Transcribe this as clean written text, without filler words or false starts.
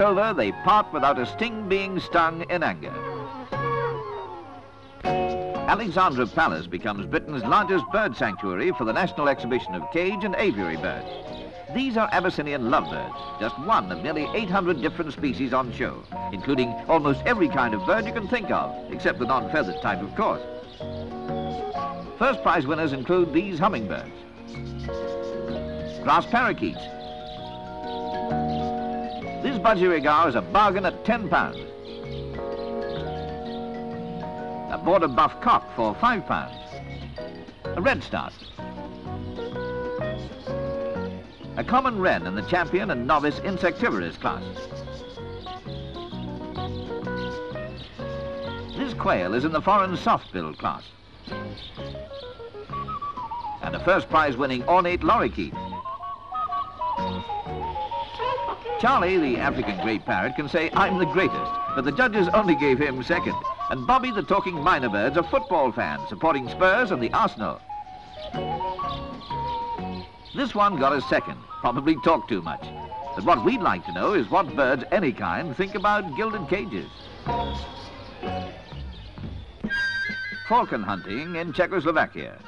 passed over, they part without a sting being stung in anger. Alexandra Palace becomes Britain's largest bird sanctuary for the National Exhibition of Cage and Aviary Birds. These are Abyssinian lovebirds, just one of nearly 800 different species on show, including almost every kind of bird you can think of, except the non-feathered type, of course. First prize winners include these hummingbirds, grass parakeets. This budgerigar is a bargain at £10. A border buff cock for £5. A redstart. A common wren in the champion and novice insectivorous class. This quail is in the foreign softbill class. And a first prize winning ornate lorikeet. Charlie, the African great parrot, can say, "I'm the greatest," but the judges only gave him second. And Bobby, the talking minor bird's a football fan, supporting Spurs and the Arsenal. This one got a second, probably talked too much. But what we'd like to know is what birds, any kind, think about gilded cages. Falcon hunting in Czechoslovakia.